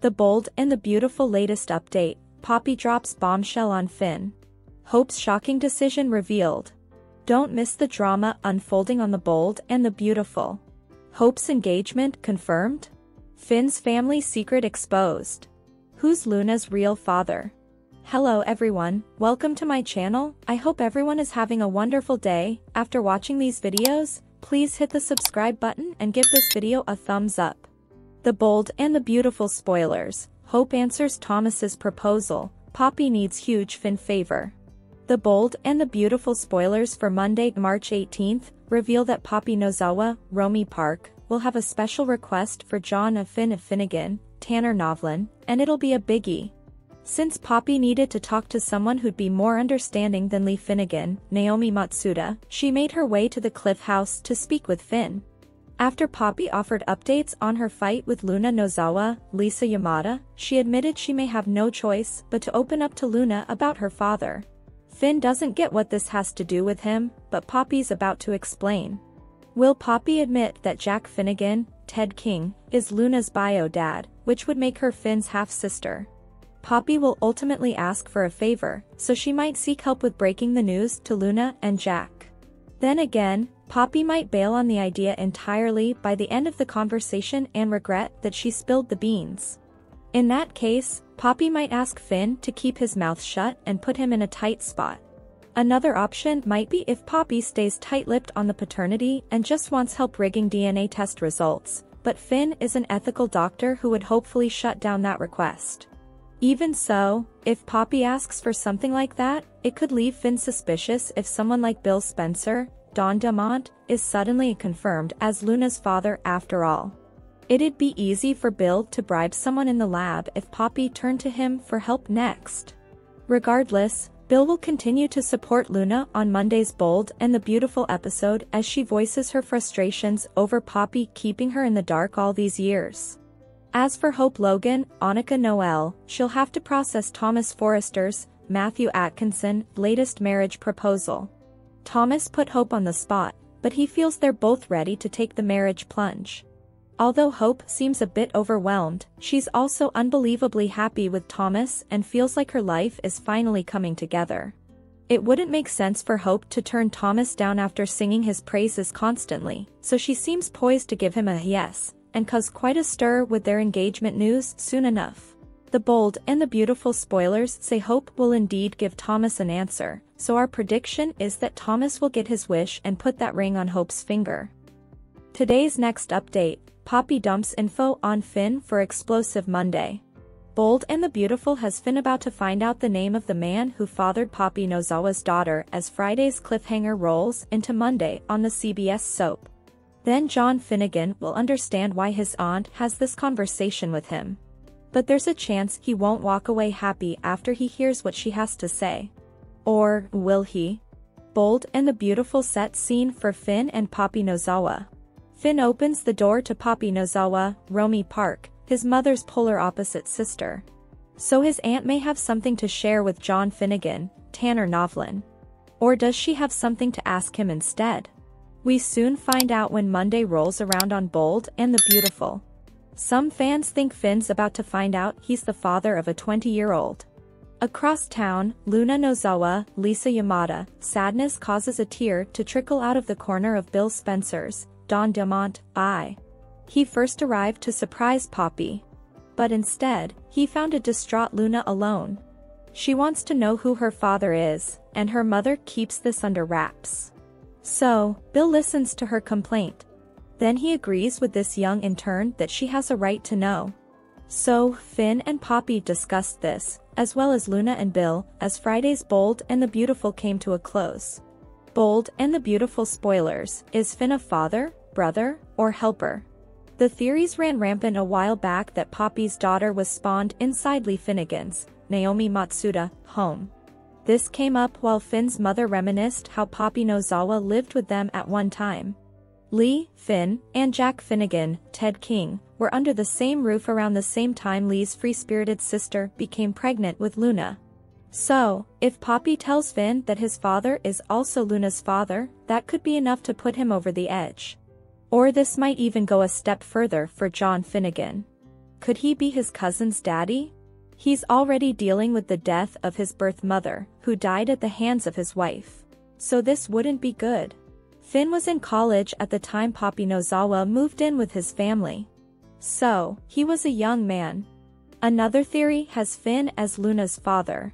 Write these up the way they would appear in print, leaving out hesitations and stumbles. The Bold and the Beautiful latest update, Poppy drops bombshell on Finn. Hope's shocking decision revealed. Don't miss the drama unfolding on The Bold and the Beautiful. Hope's engagement confirmed? Finn's family secret exposed. Who's Luna's real father? Hello everyone, welcome to my channel. I hope everyone is having a wonderful day. After watching these videos, please hit the subscribe button and give this video a thumbs up. The Bold and the Beautiful spoilers. Hope answers Thomas's proposal. Poppy needs huge Finn favor. The Bold and the Beautiful spoilers for Monday, March 18th, reveal that Poppy Nozawa, Romy Park, will have a special request for John Finnegan, Tanner Novlin, and it'll be a biggie. Since Poppy needed to talk to someone who'd be more understanding than Lee Finnegan, Naomi Matsuda, she made her way to the Cliff House to speak with Finn. After Poppy offered updates on her fight with Luna Nozawa, Lisa Yamada, she admitted she may have no choice but to open up to Luna about her father. Finn doesn't get what this has to do with him, but Poppy's about to explain. Will Poppy admit that Jack Finnegan, Ted King, is Luna's bio dad, which would make her Finn's half-sister? Poppy will ultimately ask for a favor, so she might seek help with breaking the news to Luna and Jack. Then again, Poppy might bail on the idea entirely by the end of the conversation and regret that she spilled the beans. In that case, Poppy might ask Finn to keep his mouth shut and put him in a tight spot. Another option might be if Poppy stays tight-lipped on the paternity and just wants help rigging DNA test results, but Finn is an ethical doctor who would hopefully shut down that request. Even so, if Poppy asks for something like that, it could leave Finn suspicious if someone like Bill Spencer, Don Diamont, is suddenly confirmed as Luna's father after all. It'd be easy for Bill to bribe someone in the lab if Poppy turned to him for help next. Regardless, Bill will continue to support Luna on Monday's Bold and the Beautiful episode as she voices her frustrations over Poppy keeping her in the dark all these years. As for Hope Logan, Annika Noel, she'll have to process Thomas Forrester's, Matthew Atkinson, latest marriage proposal. Thomas put Hope on the spot, but he feels they're both ready to take the marriage plunge. Although Hope seems a bit overwhelmed, she's also unbelievably happy with Thomas and feels like her life is finally coming together. It wouldn't make sense for Hope to turn Thomas down after singing his praises constantly, so she seems poised to give him a yes, and cause quite a stir with their engagement news soon enough. The Bold and the Beautiful spoilers say Hope will indeed give Thomas an answer, so our prediction is that Thomas will get his wish and put that ring on Hope's finger. Today's next update, Poppy dumps info on Finn for explosive Monday. Bold and the Beautiful has Finn about to find out the name of the man who fathered Poppy Nozawa's daughter as Friday's cliffhanger rolls into Monday on the CBS soap. Then John Finnegan will understand why his aunt has this conversation with him. But there's a chance he won't walk away happy after he hears what she has to say. Or will he? Bold and the Beautiful set scene for Finn and Poppy Nozawa. Finn opens the door to Poppy Nozawa, Romy Park, his mother's polar opposite sister. So his aunt may have something to share with John Finnegan, Tanner Novlin. Or does she have something to ask him instead? We soon find out when Monday rolls around on Bold and the Beautiful. Some fans think Finn's about to find out he's the father of a 20-year-old. Across town, Luna Nozawa, Lisa Yamada, sadness causes a tear to trickle out of the corner of Bill Spencer's, Don Diamont, eye. He first arrived to surprise Poppy. But instead, he found a distraught Luna alone. She wants to know who her father is, and her mother keeps this under wraps. So, Bill listens to her complaint. Then he agrees with this young intern that she has a right to know. So, Finn and Poppy discussed this, as well as Luna and Bill, as Friday's Bold and the Beautiful came to a close. Bold and the Beautiful spoilers, is Finn a father, brother, or helper? The theories ran rampant a while back that Poppy's daughter was spawned inside Lee Finnegan's, Naomi Matsuda, home. This came up while Finn's mother reminisced how Poppy Nozawa lived with them at one time. Lee, Finn, and Jack Finnegan, Ted King, were under the same roof around the same time Lee's free-spirited sister became pregnant with Luna. So, if Poppy tells Finn that his father is also Luna's father, that could be enough to put him over the edge. Or this might even go a step further for John Finnegan. Could he be his cousin's daddy? He's already dealing with the death of his birth mother, who died at the hands of his wife. So this wouldn't be good. Finn was in college at the time Poppy Nozawa moved in with his family. So, he was a young man. Another theory has Finn as Luna's father.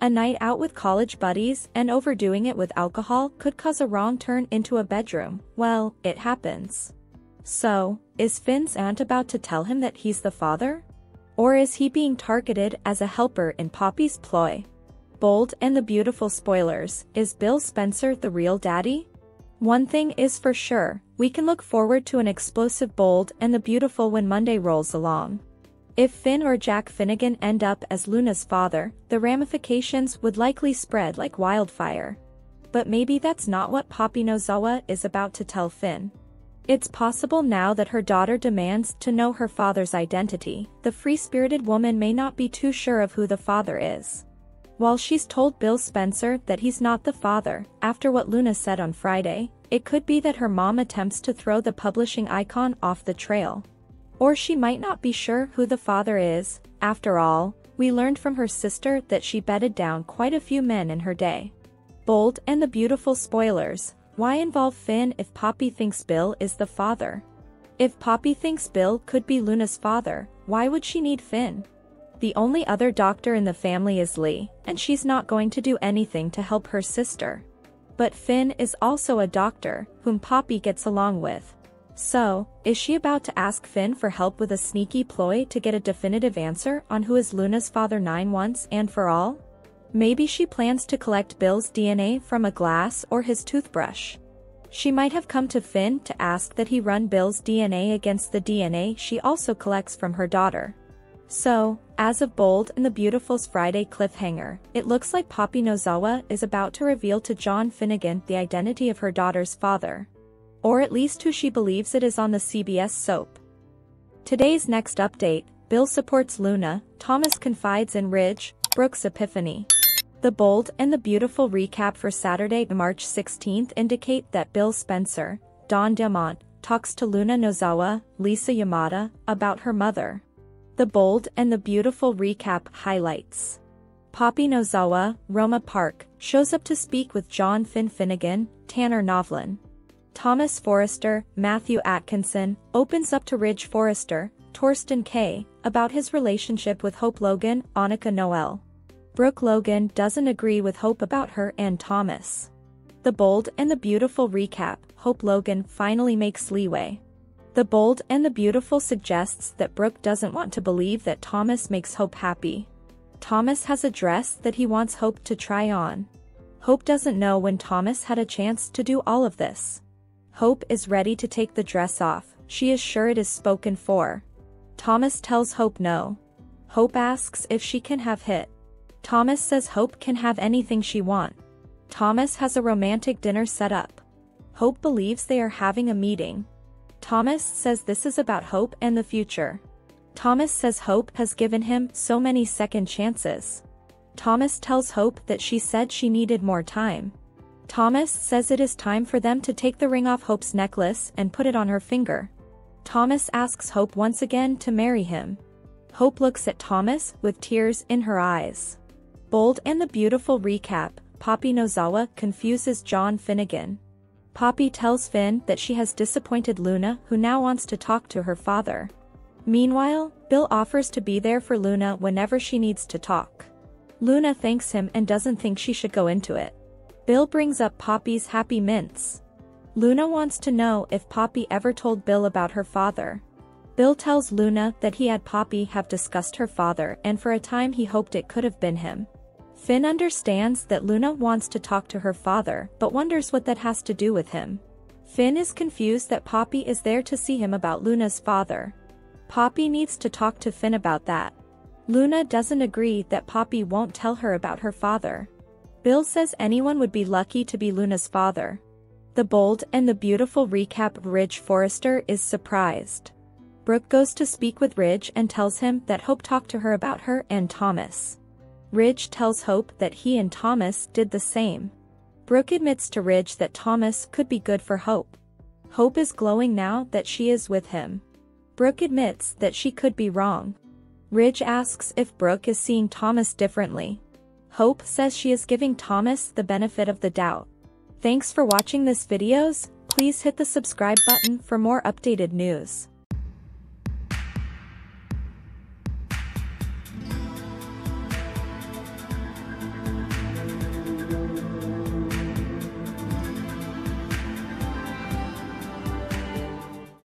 A night out with college buddies and overdoing it with alcohol could cause a wrong turn into a bedroom. Well, it happens. So, is Finn's aunt about to tell him that he's the father? Or is he being targeted as a helper in Poppy's ploy? Bold and the Beautiful spoilers, is Bill Spencer the real daddy? One thing is for sure, we can look forward to an explosive Bold and the Beautiful when Monday rolls along. If Finn or Jack Finnegan end up as Luna's father, the ramifications would likely spread like wildfire. But maybe that's not what Poppy Nozawa is about to tell Finn. It's possible now that her daughter demands to know her father's identity, the free-spirited woman may not be too sure of who the father is. While she's told Bill Spencer that he's not the father, after what Luna said on Friday, it could be that her mom attempts to throw the publishing icon off the trail. Or she might not be sure who the father is. After all, we learned from her sister that she bedded down quite a few men in her day. Bold and the Beautiful spoilers, why involve Finn if Poppy thinks Bill is the father? If Poppy thinks Bill could be Luna's father, why would she need Finn? The only other doctor in the family is Lee, and she's not going to do anything to help her sister. But Finn is also a doctor, whom Poppy gets along with. So, is she about to ask Finn for help with a sneaky ploy to get a definitive answer on who is Luna's father once and for all? Maybe she plans to collect Bill's DNA from a glass or his toothbrush. She might have come to Finn to ask that he run Bill's DNA against the DNA she also collects from her daughter. So, as of Bold and the Beautiful's Friday cliffhanger, it looks like Poppy Nozawa is about to reveal to John Finnegan the identity of her daughter's father. Or at least who she believes it is on the CBS soap. Today's next update, Bill supports Luna, Thomas confides in Ridge, Brooke's epiphany. The Bold and the Beautiful recap for Saturday, March 16th indicate that Bill Spencer, Don Diamont, talks to Luna Nozawa, Lisa Yamada, about her mother. The Bold and the Beautiful recap highlights. Poppy Nozawa, Romy Park, shows up to speak with John Finnegan, Tanner Novlin. Thomas Forrester, Matthew Atkinson, opens up to Ridge Forrester, Thorsten Kaye, about his relationship with Hope Logan, Annika Noel. Brooke Logan doesn't agree with Hope about her and Thomas. The Bold and the Beautiful recap, Hope Logan finally makes leeway. The Bold and the Beautiful suggests that Brooke doesn't want to believe that Thomas makes Hope happy. Thomas has a dress that he wants Hope to try on. Hope doesn't know when Thomas had a chance to do all of this. Hope is ready to take the dress off, she is sure it is spoken for. Thomas tells Hope no. Hope asks if she can have it. Thomas says Hope can have anything she wants. Thomas has a romantic dinner set up. Hope believes they are having a meeting. Thomas says this is about Hope and the future. Thomas says Hope has given him so many second chances. Thomas tells Hope that she said she needed more time. Thomas says it is time for them to take the ring off Hope's necklace and put it on her finger. Thomas asks Hope once again to marry him. Hope looks at Thomas with tears in her eyes. Bold and the Beautiful recap, Poppy Nozawa confuses John Finnegan. Poppy tells Finn that she has disappointed Luna, who now wants to talk to her father. Meanwhile, Bill offers to be there for Luna whenever she needs to talk. Luna thanks him and doesn't think she should go into it. Bill brings up Poppy's happy mints. Luna wants to know if Poppy ever told Bill about her father. Bill tells Luna that he and Poppy have discussed her father and for a time he hoped it could have been him. Finn understands that Luna wants to talk to her father but wonders what that has to do with him. Finn is confused that Poppy is there to see him about Luna's father. Poppy needs to talk to Finn about that. Luna doesn't agree that Poppy won't tell her about her father. Bill says anyone would be lucky to be Luna's father. The Bold and the Beautiful recap, Ridge Forrester is surprised. Brooke goes to speak with Ridge and tells him that Hope talked to her about her and Thomas. Ridge tells Hope that he and Thomas did the same. Brooke admits to Ridge that Thomas could be good for Hope. Hope is glowing now that she is with him. Brooke admits that she could be wrong. Ridge asks if Brooke is seeing Thomas differently. Hope says she is giving Thomas the benefit of the doubt. Thanks for watching this videos, please hit the subscribe button for more updated news.